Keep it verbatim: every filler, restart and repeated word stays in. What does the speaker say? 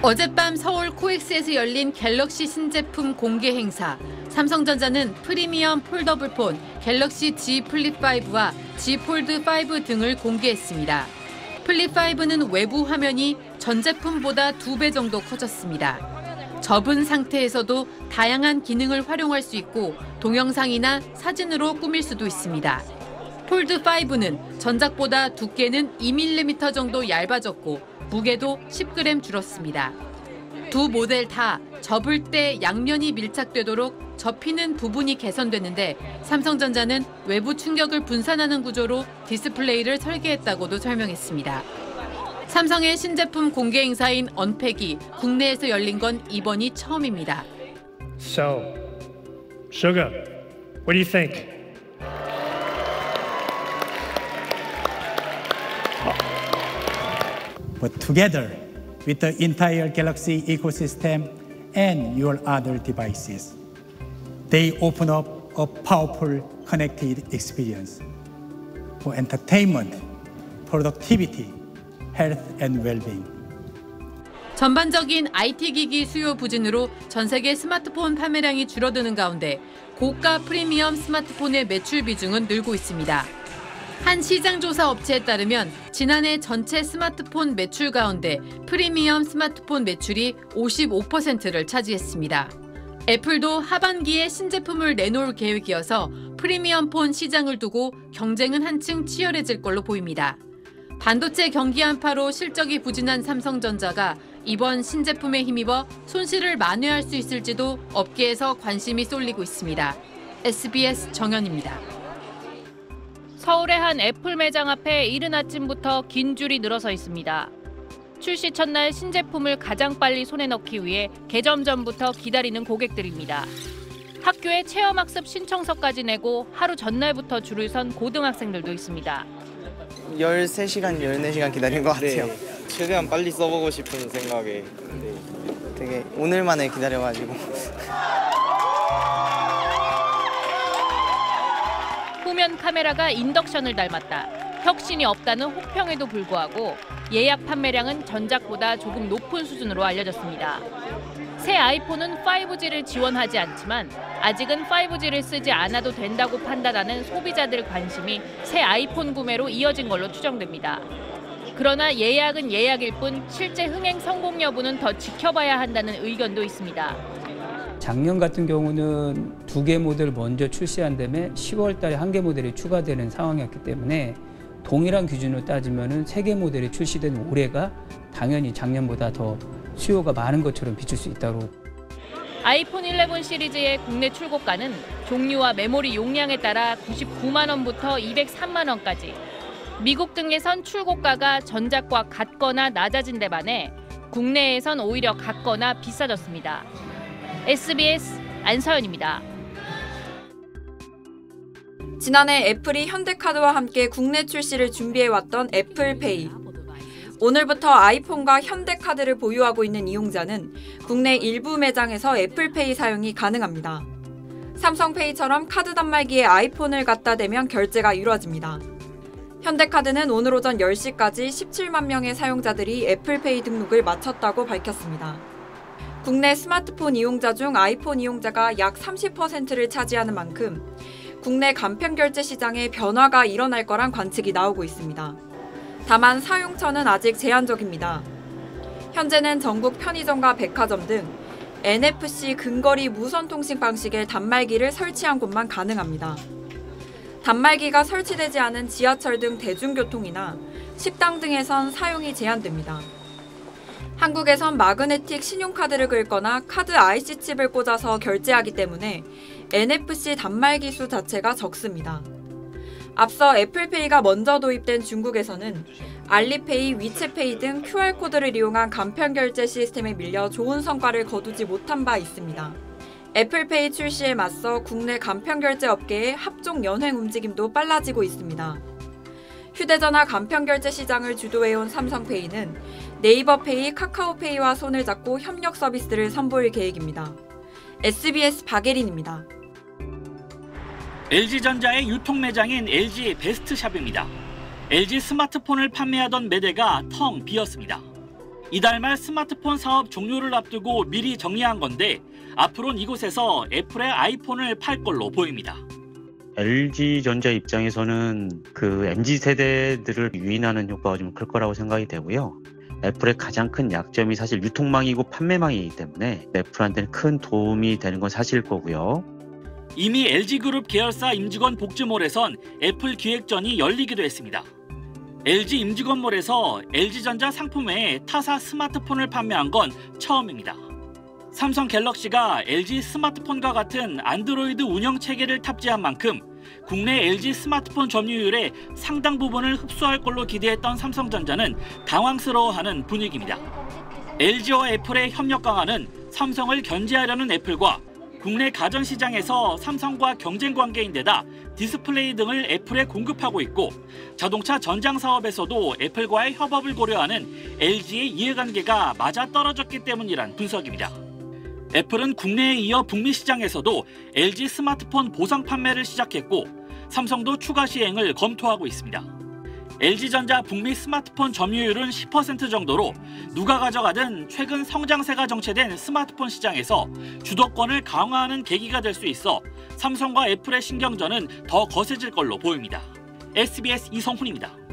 어젯밤 서울 코엑스에서 열린 갤럭시 신제품 공개 행사. 삼성전자는 프리미엄 폴더블 폰, 갤럭시 Z 플립 오와 Z 폴드 오 등을 공개했습니다. 플립 오는 외부 화면이 전 제품보다 두 배 정도 커졌습니다. 접은 상태에서도 다양한 기능을 활용할 수 있고 동영상이나 사진으로 꾸밀 수도 있습니다. 폴드 오는 전작보다 두께는 이 밀리미터 정도 얇아졌고 무게도 십 그램 줄었습니다. 두 모델 다 접을 때 양면이 밀착되도록 접히는 부분이 개선되는데 삼성전자는 외부 충격을 분산하는 구조로 디스플레이를 설계했다고도 설명했습니다. 삼성의 신제품 공개 행사인 언팩이 국내에서 열린 건 이번이 처음입니다. So, sugar, what do you think? But together with the entire Galaxy ecosystem and your other devices, they open up a powerful connected experience for entertainment, productivity, health and well-being. 전반적인 아이티 기기 수요 부진으로 전 세계 스마트폰 판매량이 줄어드는 가운데 고가 프리미엄 스마트폰의 매출 비중은 늘고 있습니다. 한 시장조사 업체에 따르면 지난해 전체 스마트폰 매출 가운데 프리미엄 스마트폰 매출이 오십오 퍼센트를 차지했습니다. 애플도 하반기에 신제품을 내놓을 계획이어서 프리미엄 폰 시장을 두고 경쟁은 한층 치열해질 걸로 보입니다. 반도체 경기 한파로 실적이 부진한 삼성전자가 이번 신제품에 힘입어 손실을 만회할 수 있을지도 업계에서 관심이 쏠리고 있습니다. 에스비에스 정연입니다. 서울의 한 애플 매장 앞에 이른 아침부터 긴 줄이 늘어서 있습니다. 출시 첫날 신제품을 가장 빨리 손에 넣기 위해 개점 전부터 기다리는 고객들입니다. 학교에 체험학습 신청서까지 내고 하루 전날부터 줄을 선 고등학생들도 있습니다. 열세 시간, 열네 시간 기다린 것 같아요. 네, 최대한 빨리 써보고 싶은 생각에 되게 오늘만에 기다려가지고. 후면 카메라가 인덕션을 닮았다. 혁신이 없다는 혹평에도 불구하고 예약 판매량은 전작보다 조금 높은 수준으로 알려졌습니다. 새 아이폰은 파이브지를 지원하지 않지만 아직은 파이브지를 쓰지 않아도 된다고 판단하는 소비자들 관심이 새 아이폰 구매로 이어진 걸로 추정됩니다. 그러나 예약은 예약일 뿐 실제 흥행 성공 여부는 더 지켜봐야 한다는 의견도 있습니다. 작년 같은 경우는 두 개 모델 먼저 출시한 다음에 시월 달에 한 개 모델이 추가되는 상황이었기 때문에 동일한 기준으로 따지면은 세 개 모델이 출시된 올해가 당연히 작년보다 더 수요가 많은 것처럼 비출 수 있다고. 아이폰 십일 시리즈의 국내 출고가는 종류와 메모리 용량에 따라 구십구만 원부터 이백삼만 원까지. 미국 등에선 출고가가 전작과 같거나 낮아진 데 반해 국내에선 오히려 같거나 비싸졌습니다. 에스비에스 안서연입니다. 지난해 애플이 현대카드와 함께 국내 출시를 준비해왔던 애플페이. 오늘부터 아이폰과 현대카드를 보유하고 있는 이용자는 국내 일부 매장에서 애플페이 사용이 가능합니다. 삼성페이처럼 카드 단말기에 아이폰을 갖다 대면 결제가 이루어집니다. 현대카드는 오늘 오전 열 시까지 십칠만 명의 사용자들이 애플페이 등록을 마쳤다고 밝혔습니다. 국내 스마트폰 이용자 중 아이폰 이용자가 약 삼십 퍼센트를 차지하는 만큼 국내 간편 결제 시장에 변화가 일어날 거란 관측이 나오고 있습니다. 다만 사용처는 아직 제한적입니다. 현재는 전국 편의점과 백화점 등 엔에프씨 근거리 무선통신 방식의 단말기를 설치한 곳만 가능합니다. 단말기가 설치되지 않은 지하철 등 대중교통이나 식당 등에선 사용이 제한됩니다. 한국에선 마그네틱 신용카드를 긁거나 카드 아이씨 칩을 꽂아서 결제하기 때문에 엔에프씨 단말기 수 자체가 적습니다. 앞서 애플페이가 먼저 도입된 중국에서는 알리페이, 위챗페이 등 큐알코드를 이용한 간편 결제 시스템에 밀려 좋은 성과를 거두지 못한 바 있습니다. 애플페이 출시에 맞서 국내 간편 결제 업계의 합종 연횡 움직임도 빨라지고 있습니다. 휴대전화 간편 결제 시장을 주도해온 삼성페이는 네이버 페이, 카카오페이와 손을 잡고 협력 서비스를 선보일 계획입니다. 에스비에스 박예린입니다. 엘지전자의 유통 매장인 엘지 베스트샵입니다. 엘지 스마트폰을 판매하던 매대가 텅 비었습니다. 이달 말 스마트폰 사업 종료를 앞두고 미리 정리한 건데 앞으로는 이곳에서 애플의 아이폰을 팔 걸로 보입니다. 엘지전자 입장에서는 그 엠지 세대들을 유인하는 효과가 좀 클 거라고 생각이 되고요. 애플의 가장 큰 약점이 사실 유통망이고 판매망이기 때문에 애플한테는 큰 도움이 되는 건 사실일 거고요. 이미 엘지그룹 계열사 임직원 복지몰에선 애플 기획전이 열리기도 했습니다. 엘지 임직원몰에서 엘지전자 상품 외에 타사 스마트폰을 판매한 건 처음입니다. 삼성 갤럭시가 엘지 스마트폰과 같은 안드로이드 운영체계를 탑재한 만큼 국내 엘지 스마트폰 점유율의 상당 부분을 흡수할 걸로 기대했던 삼성전자는 당황스러워하는 분위기입니다. 엘지와 애플의 협력 강화는 삼성을 견제하려는 애플과 국내 가전시장에서 삼성과 경쟁 관계인 데다 디스플레이 등을 애플에 공급하고 있고 자동차 전장 사업에서도 애플과의 협업을 고려하는 엘지의 이해관계가 맞아떨어졌기 때문이란 분석입니다. 애플은 국내에 이어 북미 시장에서도 엘지 스마트폰 보상 판매를 시작했고 삼성도 추가 시행을 검토하고 있습니다. 엘지전자 북미 스마트폰 점유율은 십 퍼센트 정도로 누가 가져가든 최근 성장세가 정체된 스마트폰 시장에서 주도권을 강화하는 계기가 될 수 있어 삼성과 애플의 신경전은 더 거세질 걸로 보입니다. 에스비에스 이성훈입니다.